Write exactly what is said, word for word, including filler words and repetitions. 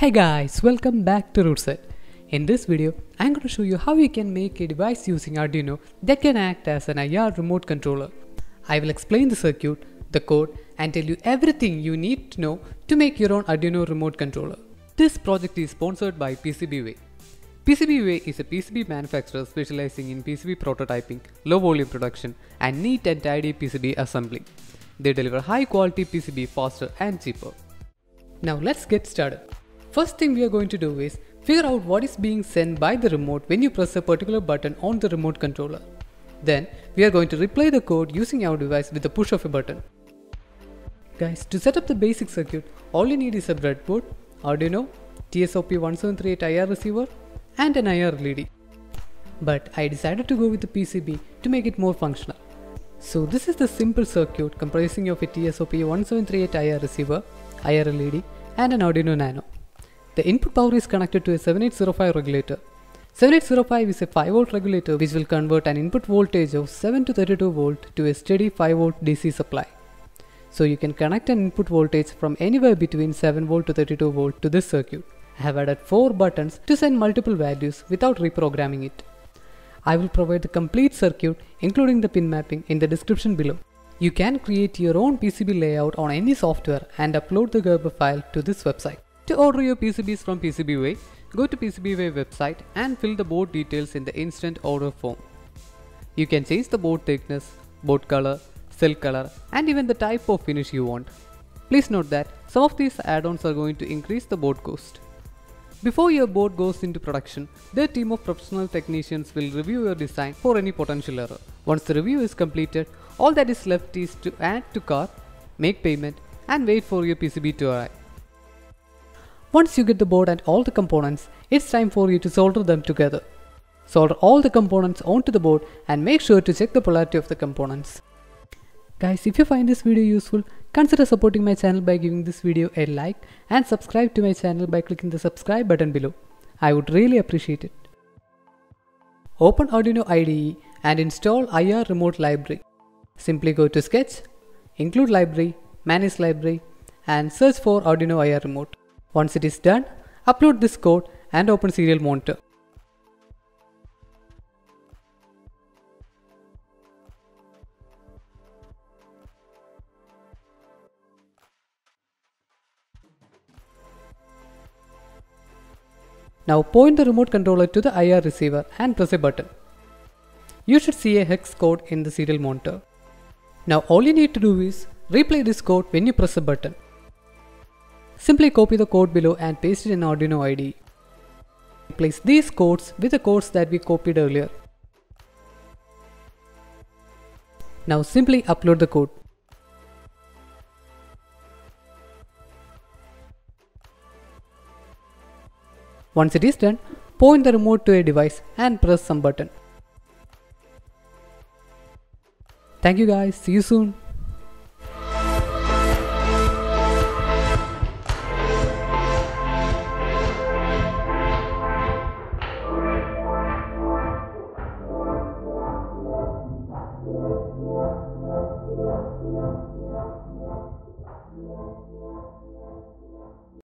Hey guys, welcome back to RootSaid. In this video, I'm going to show you how you can make a device using Arduino that can act as an I R remote controller. I will explain the circuit, the code, and tell you everything you need to know to make your own Arduino remote controller. This project is sponsored by PCBWay. PCBWay is a P C B manufacturer specializing in P C B prototyping, low volume production, and neat and tidy P C B assembly. They deliver high quality P C B faster and cheaper. Now let's get started. First thing we are going to do is figure out what is being sent by the remote when you press a particular button on the remote controller. Then we are going to replay the code using our device with the push of a button. Guys, to set up the basic circuit, all you need is a breadboard, Arduino, T S O P one seven three eight I R receiver, and an I R L E D. But I decided to go with the P C B to make it more functional. So this is the simple circuit comprising of a T S O P one seven three eight I R receiver, I R L E D, and an Arduino Nano. The input power is connected to a seventy-eight oh five regulator. seventy-eight oh five is a five volt regulator which will convert an input voltage of seven to thirty-two volt to a steady five volt D C supply. So you can connect an input voltage from anywhere between seven volt to thirty-two volt to this circuit. I have added four buttons to send multiple values without reprogramming it. I will provide the complete circuit including the pin mapping in the description below. You can create your own P C B layout on any software and upload the Gerber file to this website. To order your P C Bs from PCBWay, go to PCBWay website and fill the board details in the instant order form. You can change the board thickness, board color, cell color, and even the type of finish you want. Please note that some of these add-ons are going to increase the board cost. Before your board goes into production, their team of professional technicians will review your design for any potential error. Once the review is completed, all that is left is to add to cart, make payment, and wait for your P C B to arrive. Once you get the board and all the components, it's time for you to solder them together. Solder all the components onto the board and make sure to check the polarity of the components. Guys, if you find this video useful, consider supporting my channel by giving this video a like and subscribe to my channel by clicking the subscribe button below. I would really appreciate it. Open Arduino I D E and install I R Remote Library. Simply go to Sketch, Include Library, Manage Library, and search for Arduino I R Remote. Once it is done, upload this code and open serial monitor. Now point the remote controller to the I R receiver and press a button. You should see a hex code in the serial monitor. Now all you need to do is replay this code when you press a button. Simply copy the code below and paste it in Arduino I D E. Replace these codes with the codes that we copied earlier. Now simply upload the code. Once it is done, point the remote to a device and press some button. Thank you guys, see you soon.